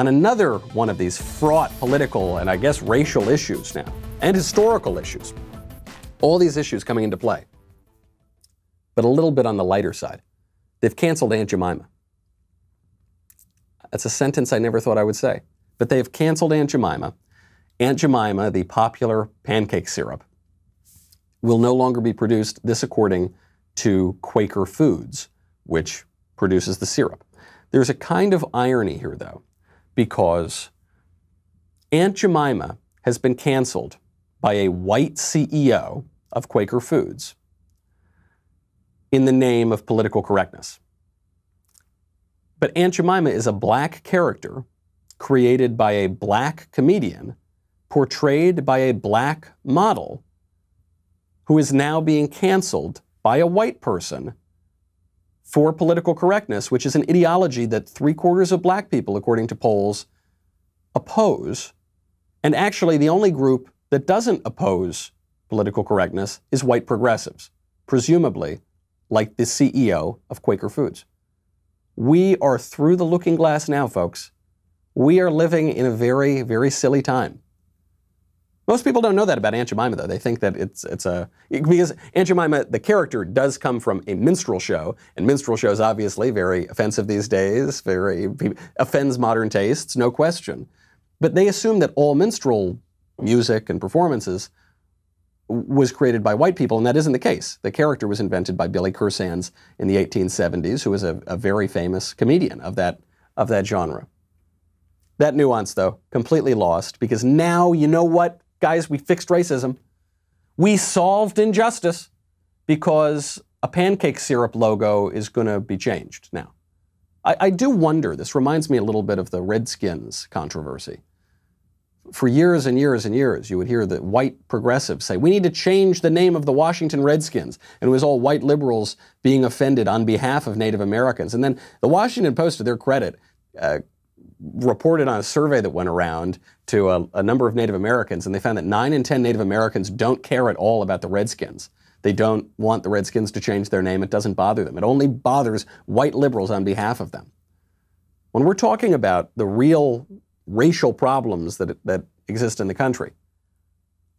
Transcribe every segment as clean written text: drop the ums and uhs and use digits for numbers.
on another one of these fraught political and, I guess, racial issues now, and historical issues. All these issues coming into play. But a little bit on the lighter side. They've canceled Aunt Jemima. That's a sentence I never thought I would say. But they have canceled Aunt Jemima. Aunt Jemima, the popular pancake syrup, will no longer be produced, this according to Quaker Foods, which produces the syrup. There's a kind of irony here, though, because Aunt Jemima has been canceled by a white CEO of Quaker Foods in the name of political correctness. But Aunt Jemima is a black character created by a black comedian, portrayed by a black model, who is now being canceled by a white person for political correctness, which is an ideology that 3/4 of black people, according to polls, oppose. And actually, the only group that doesn't oppose political correctness is white progressives, presumably like the CEO of Quaker Foods. We are through the looking glass now, folks. We are living in a very, very silly time. Most people don't know that about Aunt Jemima, though. They think that because Aunt Jemima, the character, does come from a minstrel show, and minstrel shows, obviously, very offensive these days, offends modern tastes, no question. But they assume that all minstrel music and performances was created by white people, and that isn't the case. The character was invented by Billy Kersands in the 1870s, who was a very famous comedian of that genre. That nuance, though, completely lost, because now, you know what? Guys, we fixed racism. We solved injustice because a pancake syrup logo is going to be changed now. I do wonder, this reminds me a little bit of the Redskins controversy. For years and years and years, you would hear the white progressives say, we need to change the name of the Washington Redskins. And it was all white liberals being offended on behalf of Native Americans. And then the Washington Post, to their credit, reported on a survey that went around to a number of Native Americans, and they found that 9 in 10 Native Americans don't care at all about the Redskins. They don't want the Redskins to change their name. It doesn't bother them. It only bothers white liberals on behalf of them. When we're talking about the real racial problems that exist in the country,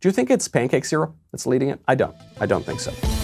do you think it's pancake syrup that's leading it? I don't think so.